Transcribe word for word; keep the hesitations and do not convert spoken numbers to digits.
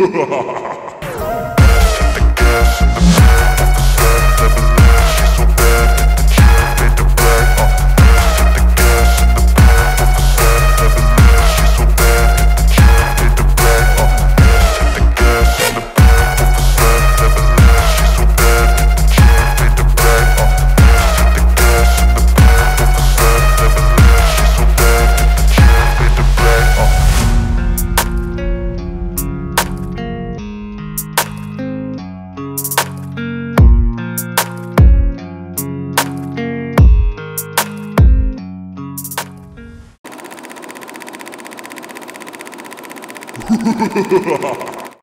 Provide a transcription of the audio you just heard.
Ha ha ha ha ha!